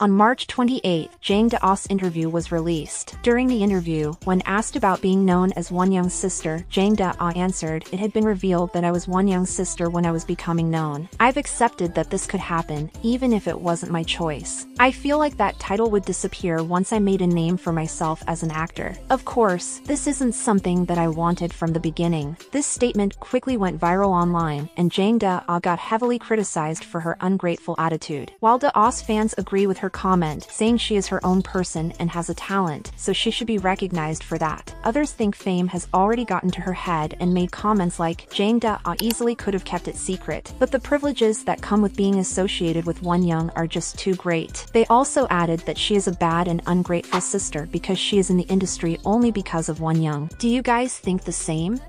On March 28, Jang Da Ah's interview was released. During the interview, when asked about being known as Wonyoung's sister, Jang Da Ah answered, "It had been revealed that I was Wonyoung's sister when I was becoming known. I've accepted that this could happen, even if it wasn't my choice. I feel like that title would disappear once I made a name for myself as an actor. Of course, this isn't something that I wanted from the beginning." This statement quickly went viral online, and Jang Da Ah got heavily criticized for her ungrateful attitude. While Da Ah's fans agree with her comment, saying she is her own person and has a talent, so she should be recognized for that. Others think fame has already gotten to her head and made comments like, "Jang Da Ah easily could have kept it secret, but the privileges that come with being associated with Wonyoung are just too great." They also added that she is a bad and ungrateful sister because she is in the industry only because of Wonyoung. Do you guys think the same?